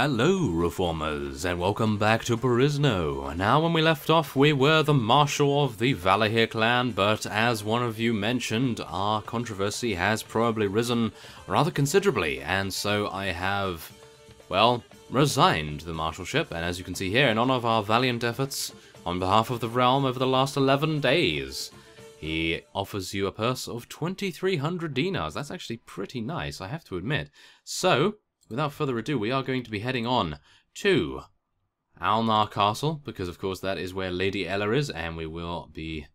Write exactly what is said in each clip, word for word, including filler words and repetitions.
Hello Reformers, and welcome back to Perisno. Now when we left off we were the marshal of the Valahir clan, but as one of you mentioned, our controversy has probably risen rather considerably, and so I have, well, resigned the marshalship, and as you can see here, in honor of our valiant efforts on behalf of the realm over the last eleven days. He offers you a purse of twenty-three hundred dinars, that's actually pretty nice, I have to admit. So, without further ado, we are going to be heading on to Alnarr Castle, because of course that is where Lady Ella is, and we will be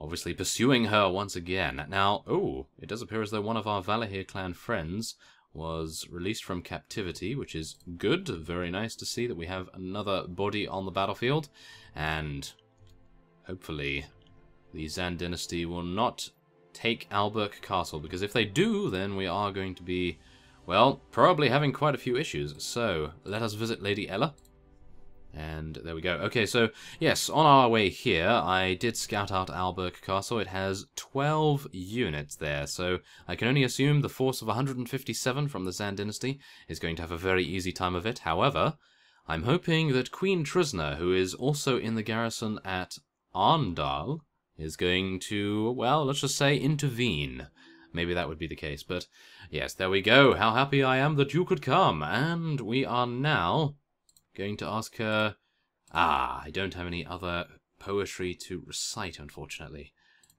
obviously pursuing her once again. Now, oh, it does appear as though one of our Valahir clan friends was released from captivity, which is good. Very nice to see that we have another body on the battlefield, and hopefully the Zan Dynasty will not take Alberk Castle, because if they do, then we are going to be, well, probably having quite a few issues. So let us visit Lady Ella. And there we go. Okay, so yes, on our way here, I did scout out Alburk Castle. It has twelve units there, so I can only assume the force of one hundred fifty-seven from the Zan Dynasty is going to have a very easy time of it. However, I'm hoping that Queen Trisna, who is also in the garrison at Arndal, is going to, well, let's just say intervene. Maybe that would be the case, but yes, there we go. How happy I am that you could come. And we are now going to ask her... Ah, I don't have any other poetry to recite, unfortunately.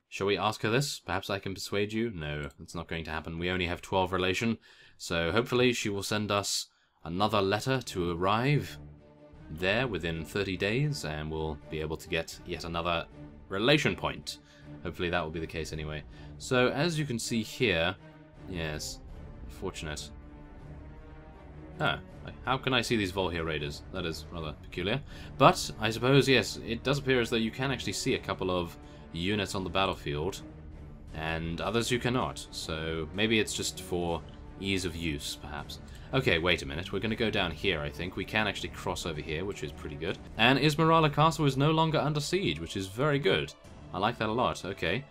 Shall we ask her this? Perhaps I can persuade you? No, that's not going to happen. We only have twelve relation, so hopefully she will send us another letter to arrive there within thirty days, and we'll be able to get yet another relation point. Hopefully that will be the case anyway. So, as you can see here, yes, fortunate. Huh, how can I see these Vol'hir Raiders? That is rather peculiar. But, I suppose, yes, it does appear as though you can actually see a couple of units on the battlefield, and others you cannot, so maybe it's just for ease of use, perhaps. Okay, wait a minute, we're going to go down here, I think. We can actually cross over here, which is pretty good. And Ismaralla Castle is no longer under siege, which is very good. I like that a lot, okay.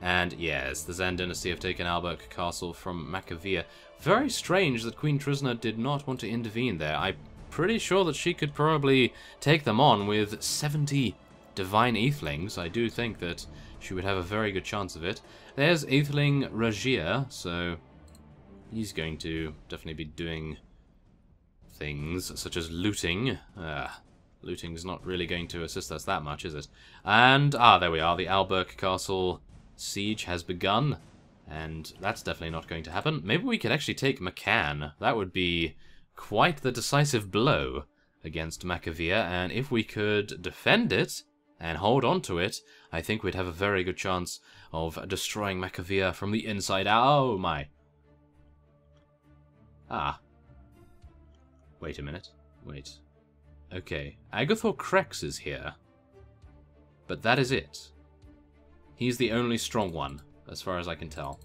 And yes, the Zan Dynasty have taken Alburk Castle from Maccavia. Very strange that Queen Trisna did not want to intervene there. I'm pretty sure that she could probably take them on with seventy Divine Eathlings. I do think that she would have a very good chance of it. There's Eathling Rajir, so he's going to definitely be doing things such as looting. Uh, Looting's not really going to assist us that much, is it? And, ah, there we are. The Alburk Castle siege has begun. And that's definitely not going to happen. Maybe we could actually take McCann. That would be quite the decisive blow against Maccavir. And if we could defend it and hold on to it, I think we'd have a very good chance of destroying Maccavir from the inside out. Oh, my. Ah. Wait a minute. Wait. Okay, Agathor Krex is here, but that is it. He's the only strong one, as far as I can tell.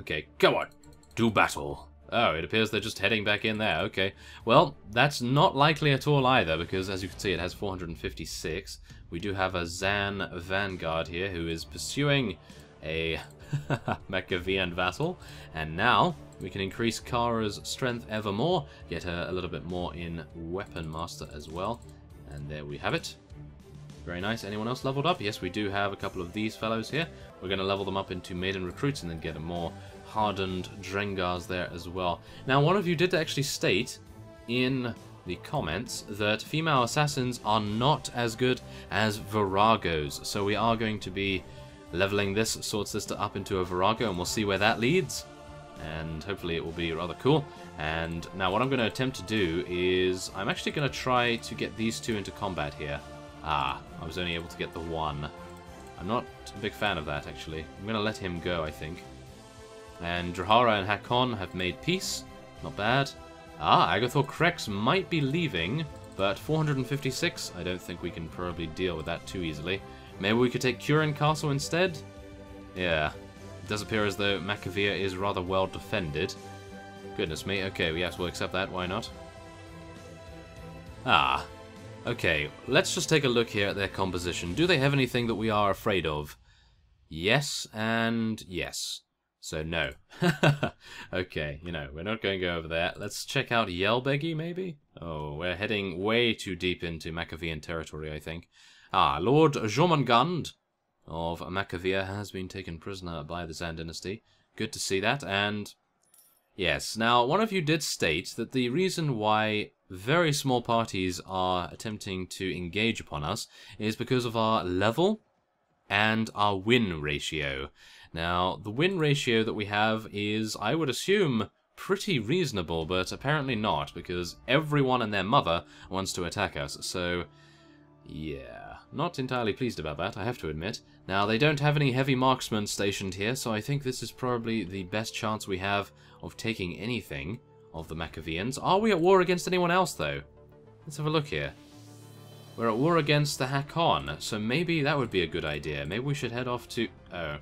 Okay, go on, do battle. Oh, it appears they're just heading back in there, okay. Well, that's not likely at all either, because as you can see it has four hundred fifty-six. We do have a Zan Vanguard here who is pursuing a Maccavian vassal, and now we can increase Kara's strength evermore, get her a little bit more in Weapon Master as well, and there we have it. Very nice. Anyone else leveled up? Yes, we do have a couple of these fellows here. We're going to level them up into Maiden Recruits and then get a more hardened Drengars there as well. Now, one of you did actually state in the comments that female assassins are not as good as Viragos, so we are going to be leveling this Sword Sister up into a Virago, and we'll see where that leads. And hopefully it will be rather cool. And now what I'm going to attempt to do is... I'm actually going to try to get these two into combat here. Ah, I was only able to get the one. I'm not a big fan of that, actually. I'm going to let him go, I think. And Drahara and Hakkon have made peace. Not bad. Ah, Agathor Krex might be leaving, but four hundred fifty-six, I don't think we can probably deal with that too easily. Maybe we could take Curin Castle instead? Yeah. It does appear as though Maccavia is rather well defended. Goodness me. Okay, yes, we'll accept that. Why not? Ah. Okay, let's just take a look here at their composition. Do they have anything that we are afraid of? Yes and yes. So no. Okay, you know, we're not going to go over there. Let's check out Yelbegi, maybe? Oh, we're heading way too deep into Maccavian territory, I think. Ah, Lord Jormungand of Maccavia has been taken prisoner by the Zan Dynasty. Good to see that, and... yes, now, one of you did state that the reason why very small parties are attempting to engage upon us is because of our level and our win ratio. Now, the win ratio that we have is, I would assume, pretty reasonable, but apparently not, because everyone and their mother wants to attack us, so... yeah, not entirely pleased about that, I have to admit. Now, they don't have any heavy marksmen stationed here, so I think this is probably the best chance we have of taking anything of the Maccavians. Are we at war against anyone else, though? Let's have a look here. We're at war against the Hakkon, so maybe that would be a good idea. Maybe we should head off to... oh...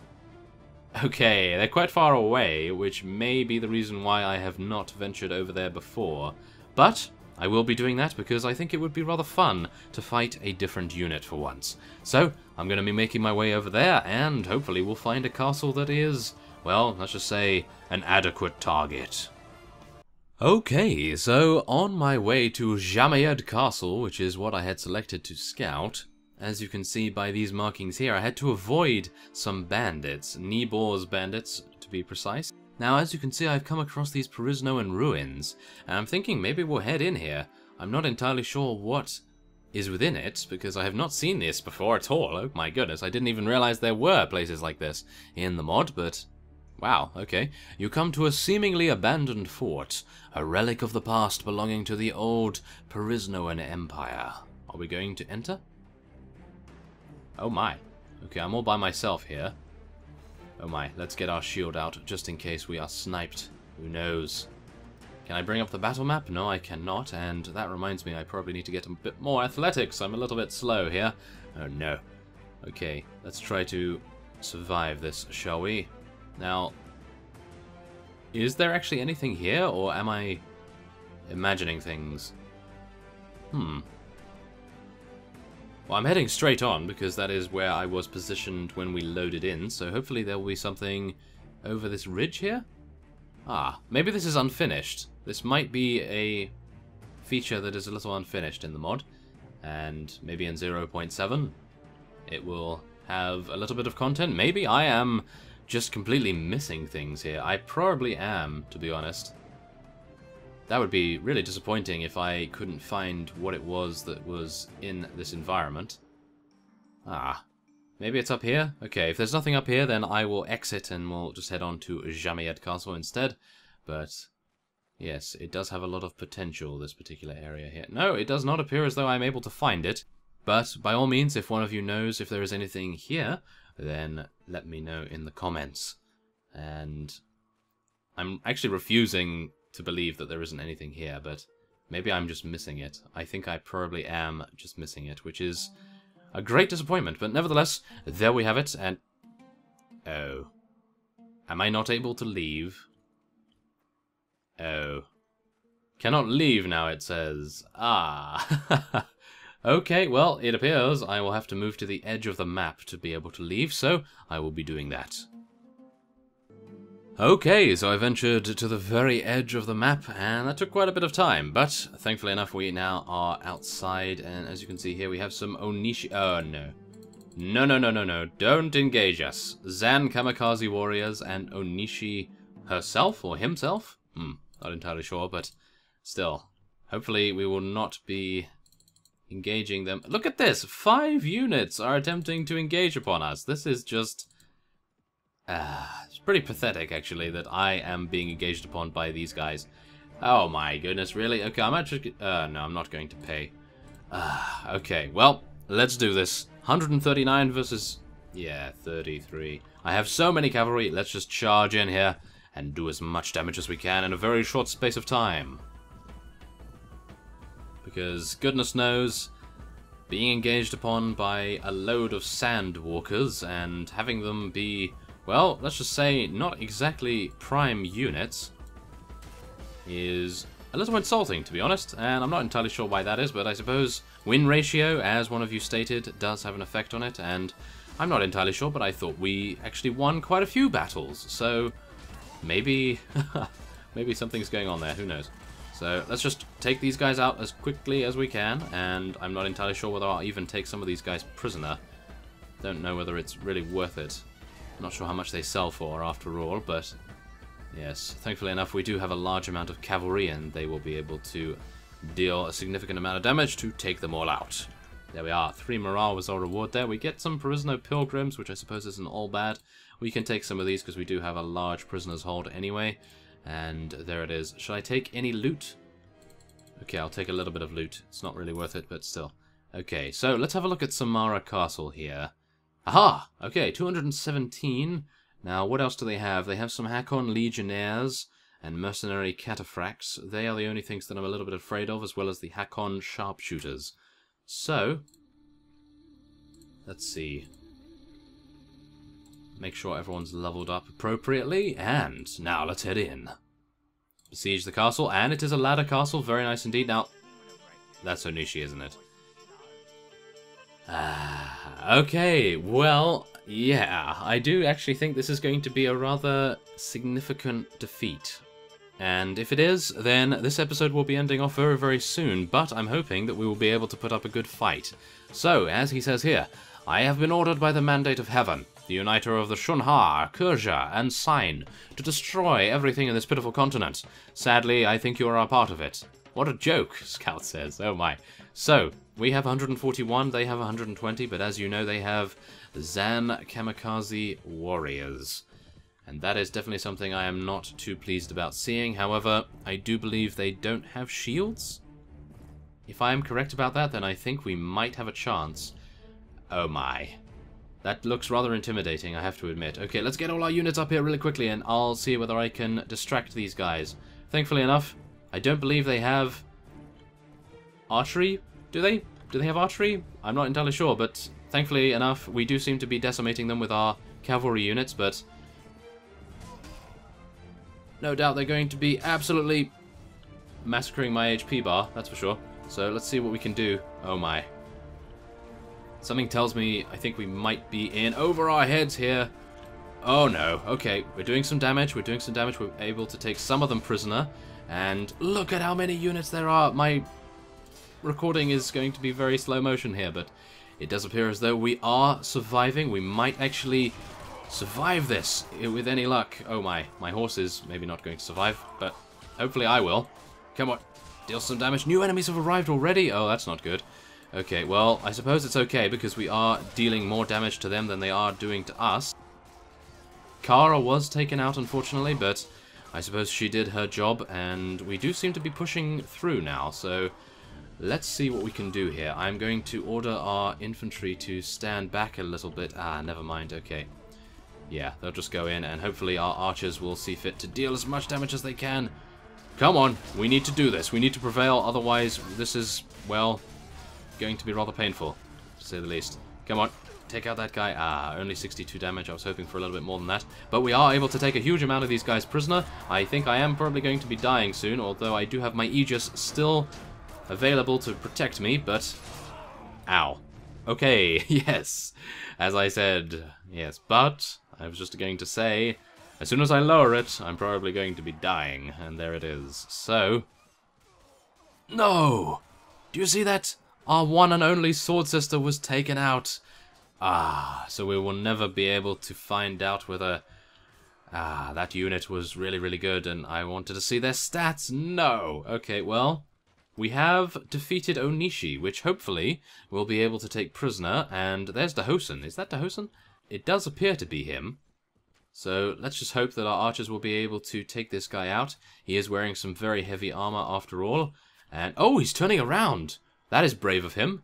okay, they're quite far away, which may be the reason why I have not ventured over there before. But I will be doing that because I think it would be rather fun to fight a different unit for once. So I'm going to be making my way over there, and hopefully we'll find a castle that is, well, let's just say, an adequate target. Okay, so on my way to Jamiyed Castle, which is what I had selected to scout... as you can see by these markings here, I had to avoid some bandits, Nibor's bandits to be precise. Now, as you can see, I've come across these Perisnoan ruins, and I'm thinking maybe we'll head in here. I'm not entirely sure what is within it, because I have not seen this before at all. Oh my goodness, I didn't even realize there were places like this in the mod, but... wow, okay. You come to a seemingly abandoned fort, a relic of the past belonging to the old Perisnoan Empire. Are we going to enter? Oh my. Okay, I'm all by myself here. Oh my, let's get our shield out just in case we are sniped. Who knows? Can I bring up the battle map? No, I cannot, and that reminds me I probably need to get a bit more athletics. I'm a little bit slow here. Oh no. Okay, let's try to survive this, shall we? Now, is there actually anything here, or am I imagining things? Hmm. Well, I'm heading straight on, because that is where I was positioned when we loaded in, so hopefully there will be something over this ridge here? Ah, maybe this is unfinished. This might be a feature that is a little unfinished in the mod, and maybe in zero point seven it will have a little bit of content. Maybe I am just completely missing things here. I probably am, to be honest. That would be really disappointing if I couldn't find what it was that was in this environment. Ah, maybe it's up here? Okay, if there's nothing up here, then I will exit and we'll just head on to Jamiyed Castle instead. But, yes, it does have a lot of potential, this particular area here. No, it does not appear as though I'm able to find it. But, by all means, if one of you knows if there is anything here, then let me know in the comments. And I'm actually refusing to believe that there isn't anything here, but maybe I'm just missing it. I think I probably am just missing it, which is a great disappointment, but nevertheless, there we have it, and... oh. Am I not able to leave? Oh. Cannot leave now, it says. Ah. Okay, well, it appears I will have to move to the edge of the map to be able to leave, so I will be doing that. Okay, so I ventured to the very edge of the map, and that took quite a bit of time, but thankfully enough we now are outside, and as you can see here we have some Onishi- oh no. No, no, no, no, no, don't engage us. Zan Kamikaze Warriors and Onishi herself, or himself? Hmm, not entirely sure, but still. Hopefully we will not be engaging them. Look at this! Five units are attempting to engage upon us. This is just... ah, uh, it's pretty pathetic, actually, that I am being engaged upon by these guys. Oh my goodness, really? Okay, I'm actually... Uh, no, I'm not going to pay. Uh, okay, well, let's do this. one hundred thirty-nine versus... yeah, thirty-three. I have so many cavalry, let's just charge in here and do as much damage as we can in a very short space of time. Because, goodness knows... being engaged upon by a load of sand walkers and having them be... well, let's just say, not exactly prime units is a little insulting, to be honest, and I'm not entirely sure why that is, but I suppose win ratio, as one of you stated, does have an effect on it, and I'm not entirely sure, but I thought we actually won quite a few battles, so Maybe, maybe something's going on there, who knows. So let's just take these guys out as quickly as we can, and I'm not entirely sure whether I'll even take some of these guys prisoner. Don't know whether it's really worth it. Not sure how much they sell for after all, but yes, thankfully enough we do have a large amount of cavalry, and they will be able to deal a significant amount of damage to take them all out. There we are, three morale was our reward there. We get some Perisno pilgrims, which I suppose isn't all bad. We can take some of these because we do have a large prisoner's hold anyway. And there it is. Shall I take any loot? Okay, I'll take a little bit of loot. It's not really worth it, but still. Okay, so let's have a look at Samara Castle here. Aha! Okay, two hundred seventeen. Now, what else do they have? They have some Hakkon Legionnaires and Mercenary Cataphracts. They are the only things that I'm a little bit afraid of, as well as the Hakkon Sharpshooters. So, let's see. Make sure everyone's leveled up appropriately, and now let's head in. Besiege the castle, and it is a ladder castle, very nice indeed. Now, that's Onishi, isn't it? Ah, okay, well, yeah, I do actually think this is going to be a rather significant defeat. And if it is, then this episode will be ending off very, very soon, but I'm hoping that we will be able to put up a good fight. So, as he says here, I have been ordered by the mandate of heaven, the uniter of the Shunhar, Kurja, and Sain, to destroy everything in this pitiful continent. Sadly, I think you are a part of it. What a joke, Scout says. Oh my. So, we have one hundred forty-one, they have one hundred twenty, but as you know, they have Zan Kamikaze Warriors. And that is definitely something I am not too pleased about seeing. However, I do believe they don't have shields. If I am correct about that, then I think we might have a chance. Oh my. That looks rather intimidating, I have to admit. Okay, let's get all our units up here really quickly, and I'll see whether I can distract these guys. Thankfully enough, I don't believe they have archery. Do they? Do they have archery? I'm not entirely sure, but thankfully enough, we do seem to be decimating them with our cavalry units, but no doubt they're going to be absolutely massacring my H P bar, that's for sure. So let's see what we can do. Oh my. Something tells me I think we might be in over our heads here. Oh no, okay, we're doing some damage, we're doing some damage, we're able to take some of them prisoner. And look at how many units there are. My recording is going to be very slow motion here, but it does appear as though we are surviving. We might actually survive this with any luck. Oh my, my horse is maybe not going to survive, but hopefully I will. Come on, deal some damage. New enemies have arrived already. Oh, that's not good. Okay, well, I suppose it's okay because we are dealing more damage to them than they are doing to us. Kara was taken out, unfortunately, but I suppose she did her job, and we do seem to be pushing through now, so let's see what we can do here. I'm going to order our infantry to stand back a little bit. Ah, never mind, okay. Yeah, they'll just go in, and hopefully our archers will see fit to deal as much damage as they can. Come on, we need to do this. We need to prevail, otherwise this is, well, going to be rather painful, to say the least. Come on, take out that guy. Ah, only sixty-two damage. I was hoping for a little bit more than that. But we are able to take a huge amount of these guys prisoner. I think I am probably going to be dying soon, although I do have my Aegis still available to protect me, but ow. Okay, yes. As I said, yes. But I was just going to say, as soon as I lower it, I'm probably going to be dying. And there it is. So, no! Do you see that? Our one and only sword sister was taken out. Ah, so we will never be able to find out whether... Ah, that unit was really, really good, and I wanted to see their stats. No! Okay, well, we have defeated Onishi, which hopefully we'll be able to take prisoner. And there's Dahosen. Is that Dahosen? It does appear to be him. So let's just hope that our archers will be able to take this guy out. He is wearing some very heavy armor after all. And, oh, he's turning around! That is brave of him.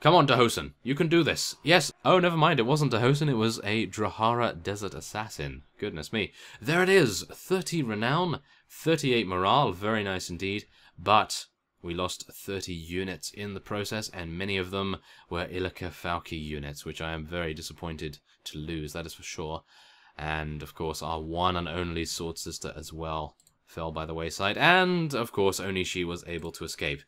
Come on, Dahosen. You can do this. Yes. Oh, never mind. It wasn't Dahosen. It was a Drahara Desert Assassin. Goodness me. There it is. thirty renown, thirty-eight morale. Very nice indeed. But we lost thirty units in the process, and many of them were Ilica Falki units, which I am very disappointed to lose. That is for sure. And, of course, our one and only sword sister as well fell by the wayside. And, of course, only she was able to escape.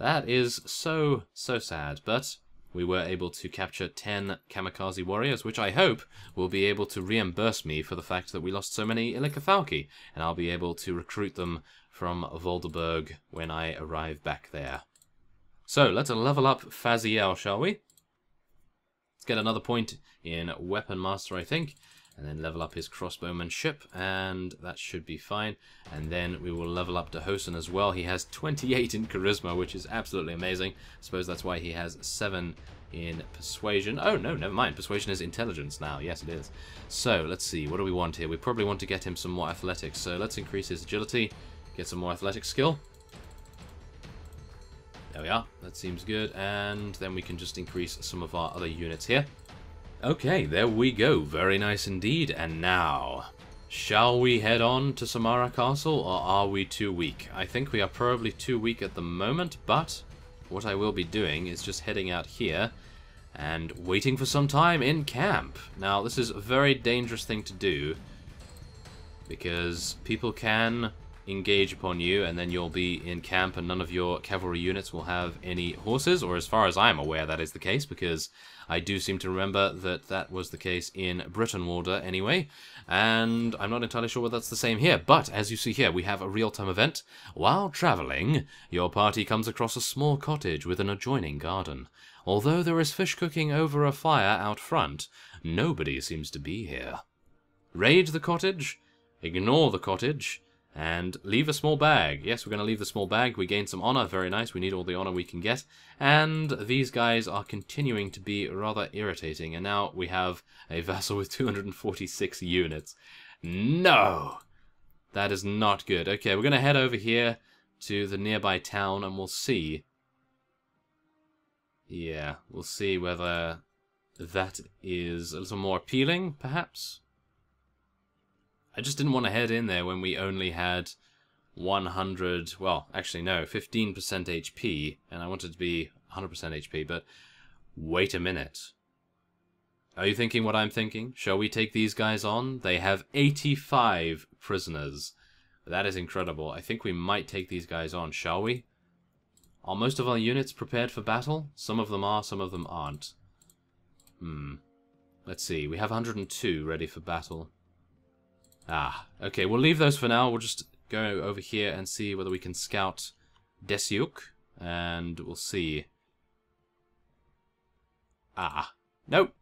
That is so, so sad, but we were able to capture ten Kamikaze Warriors, which I hope will be able to reimburse me for the fact that we lost so many Ilica Falki, and I'll be able to recruit them from Volderberg when I arrive back there. So, let's level up Faziel, shall we? Let's get another point in Weapon Master, I think, and then level up his crossbowmanship, and that should be fine. And then we will level up to Hosen as well. He has twenty-eight in Charisma, which is absolutely amazing. I suppose that's why he has seven in Persuasion. Oh, no, never mind. Persuasion is Intelligence now. Yes, it is. So, let's see. What do we want here? We probably want to get him some more Athletics. So, let's increase his Agility, get some more Athletic skill. There we are. That seems good. And then we can just increase some of our other units here. Okay, there we go. Very nice indeed. And now, shall we head on to Samara Castle, or are we too weak? I think we are probably too weak at the moment, but what I will be doing is just heading out here and waiting for some time in camp. Now, this is a very dangerous thing to do, because people can engage upon you, and then you'll be in camp, and none of your cavalry units will have any horses, or as far as I'm aware that is the case, because I do seem to remember that that was the case in Britain Warder anyway, and I'm not entirely sure whether that's the same here, but as you see here, we have a real-time event. While travelling, your party comes across a small cottage with an adjoining garden. Although there is fish cooking over a fire out front, nobody seems to be here. Raid the cottage, ignore the cottage, and leave a small bag. Yes, we're going to leave the small bag. We gain some honor. Very nice. We need all the honor we can get. And these guys are continuing to be rather irritating. And now we have a vassal with two hundred forty-six units. No! That is not good. Okay, we're going to head over here to the nearby town and we'll see. Yeah, we'll see whether that is a little more appealing, perhaps. I just didn't want to head in there when we only had one hundred, well, actually no, fifteen percent H P, and I wanted to be one hundred percent H P, but wait a minute. Are you thinking what I'm thinking? Shall we take these guys on? They have eighty-five prisoners. That is incredible. I think we might take these guys on, shall we? Are most of our units prepared for battle? Some of them are, some of them aren't. Hmm. Let's see, we have one hundred two ready for battle. Ah, okay, we'll leave those for now. We'll just go over here and see whether we can scout Desyuk, and we'll see. Ah, nope.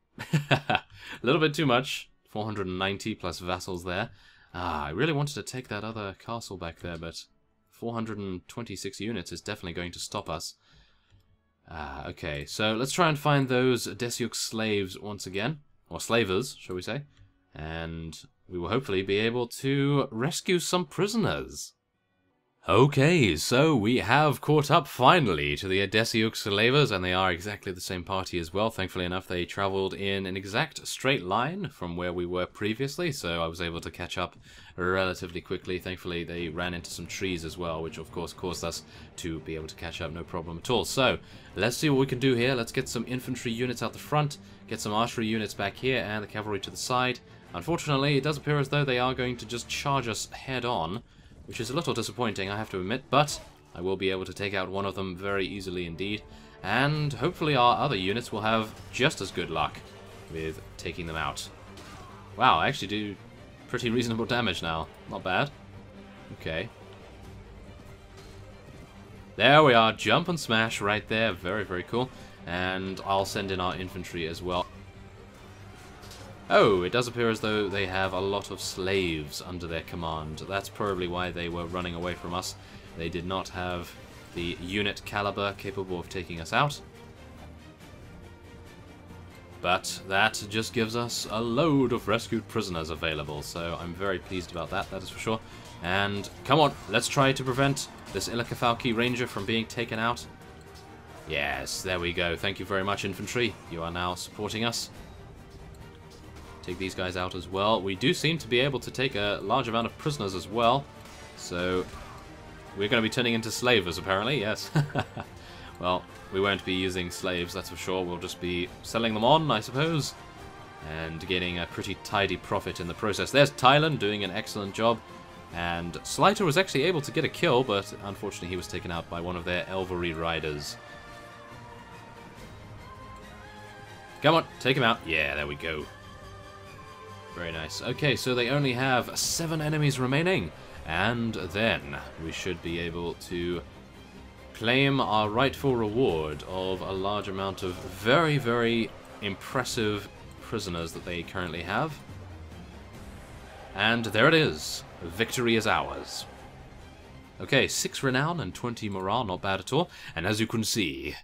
A little bit too much. four hundred ninety plus vassals there. Ah, I really wanted to take that other castle back there, but four hundred twenty-six units is definitely going to stop us. Ah, okay, so let's try and find those Desyuk slaves once again. Or slavers, shall we say. And we will hopefully be able to rescue some prisoners. Okay, so we have caught up finally to the Desyuk slaves, and they are exactly the same party as well. Thankfully enough, they travelled in an exact straight line from where we were previously, so I was able to catch up relatively quickly. Thankfully, they ran into some trees as well, which of course caused us to be able to catch up, no problem at all. So, let's see what we can do here. Let's get some infantry units out the front, get some archery units back here, and the cavalry to the side. Unfortunately, it does appear as though they are going to just charge us head-on, which is a little disappointing, I have to admit, but I will be able to take out one of them very easily indeed, and hopefully our other units will have just as good luck with taking them out. Wow, I actually do pretty reasonable damage now. Not bad. Okay. There we are, jump and smash right there. Very, very cool. And I'll send in our infantry as well. Oh, it does appear as though they have a lot of slaves under their command. That's probably why they were running away from us. They did not have the unit caliber capable of taking us out. But that just gives us a load of rescued prisoners available, so I'm very pleased about that, that is for sure. And come on, let's try to prevent this Ilica Falki ranger from being taken out. Yes, there we go. Thank you very much, infantry. You are now supporting us. Take these guys out as well. We do seem to be able to take a large amount of prisoners as well. So, we're going to be turning into slavers apparently, yes. Well, we won't be using slaves, that's for sure. We'll just be selling them on, I suppose. And getting a pretty tidy profit in the process. There's Tylan doing an excellent job. And Slyter was actually able to get a kill, but unfortunately he was taken out by one of their Elvery Riders. Come on, take him out. Yeah, there we go. Very nice. Okay, so they only have seven enemies remaining. And then we should be able to claim our rightful reward of a large amount of very, very impressive prisoners that they currently have. And there it is. Victory is ours. Okay, six renown and twenty morale, not bad at all. And as you can see,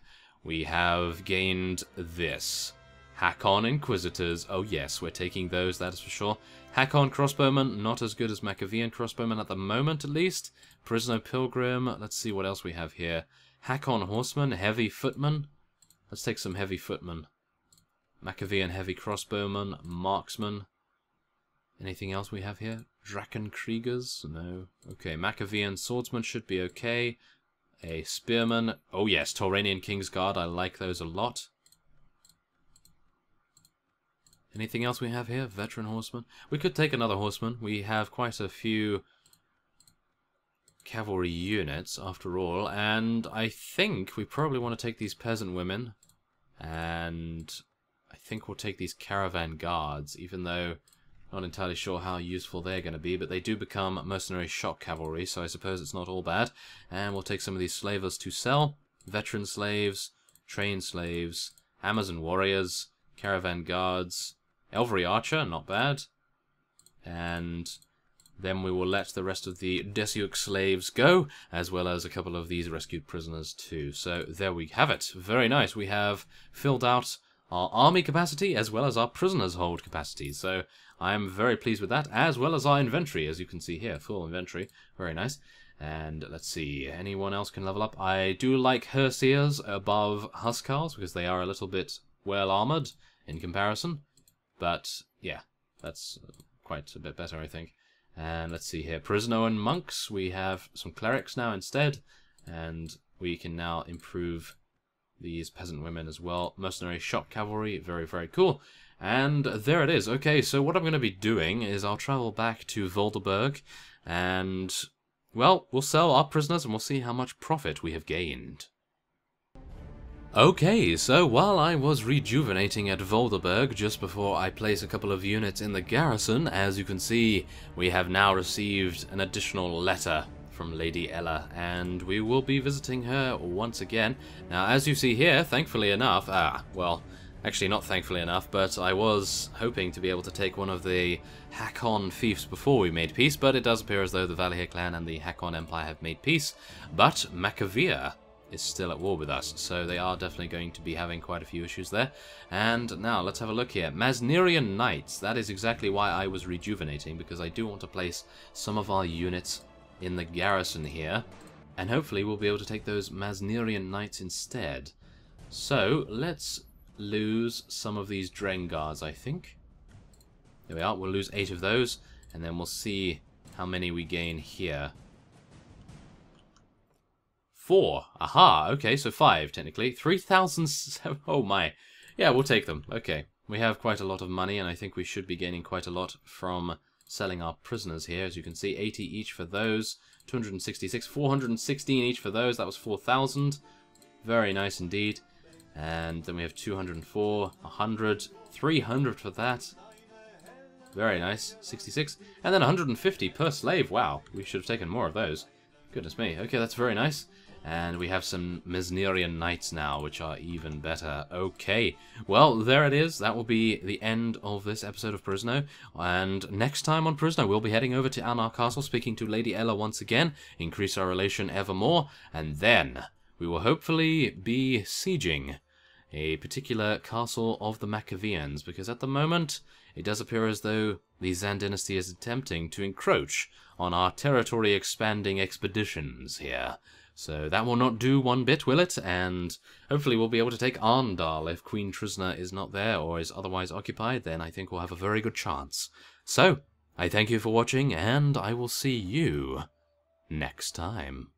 we have gained this. Hakkon Inquisitors, oh yes, we're taking those, that is for sure. Hakkon Crossbowmen, not as good as Maccavian Crossbowmen at the moment at least. Perisno Pilgrim, let's see what else we have here. Hakkon Horsemen, Heavy Footmen. Let's take some Heavy Footmen. Maccavian Heavy Crossbowmen, Marksmen. Anything else we have here? Drakenkriegers? No. Okay, Maccavian Swordsman should be okay. A Spearman. Oh yes, Tauranian Kingsguard, I like those a lot. Anything else we have here? Veteran Horseman. We could take another Horseman. We have quite a few cavalry units, after all. And I think we probably want to take these Peasant Women. And I think we'll take these Caravan Guards, even though not entirely sure how useful they're going to be, but they do become mercenary shock cavalry, so I suppose it's not all bad. And we'll take some of these slavers to sell. Veteran slaves, trained slaves, Amazon warriors, caravan guards, Elvery archer, not bad. And then we will let the rest of the Desyuk slaves go, as well as a couple of these rescued prisoners too. So there we have it. Very nice. We have filled out our army capacity as well as our prisoners' hold capacity. So I am very pleased with that, as well as our inventory, as you can see here. Full inventory. Very nice. And let's see, anyone else can level up. I do like Herseers above Huskars, because they are a little bit well armoured in comparison. But, yeah, that's quite a bit better, I think. And let's see here. Perisnoan monks. We have some clerics now instead. And we can now improve these peasant women as well. Mercenary shock cavalry. Very, very cool. And there it is. Okay, so what I'm going to be doing is I'll travel back to Volderberg and, well, we'll sell our prisoners and we'll see how much profit we have gained. Okay, so while I was rejuvenating at Volderberg just before I place a couple of units in the garrison, as you can see, we have now received an additional letter from Lady Ella, and we will be visiting her once again. Now, as you see here, thankfully enough, ah, well, actually, not thankfully enough, but I was hoping to be able to take one of the Hakkon fiefs before we made peace, but it does appear as though the Valahir clan and the Hakkon Empire have made peace. But Maccavia is still at war with us, so they are definitely going to be having quite a few issues there. And now, let's have a look here. Mesnirian Knights, that is exactly why I was rejuvenating, because I do want to place some of our units in the garrison here, and hopefully we'll be able to take those Mesnirian Knights instead. So, let's lose some of these Drenguards, I think. There we are. We'll lose eight of those, and then we'll see how many we gain here. Four. Aha. Okay, so five, technically. three thousand seven... Oh, my. Yeah, we'll take them. Okay. We have quite a lot of money, and I think we should be gaining quite a lot from selling our prisoners here. As you can see, eighty each for those. two hundred sixty-six. four hundred sixteen each for those. That was four thousand. Very nice indeed. And then we have two hundred four, one hundred, three hundred for that. Very nice, sixty-six. And then one hundred fifty per slave, wow. We should have taken more of those. Goodness me, okay, that's very nice. And we have some Mesnerian Knights now, which are even better. Okay, well, there it is. That will be the end of this episode of Perisno. And next time on Perisno, we'll be heading over to Alnarr Castle, speaking to Lady Ella once again, increase our relation evermore, and then we will hopefully be sieging a particular castle of the Maccavians, because at the moment it does appear as though the Zan Dynasty is attempting to encroach on our territory expanding expeditions here. So that will not do one bit, will it? And hopefully we'll be able to take Arndal if Queen Trisna is not there or is otherwise occupied, then I think we'll have a very good chance. So, I thank you for watching, and I will see you next time.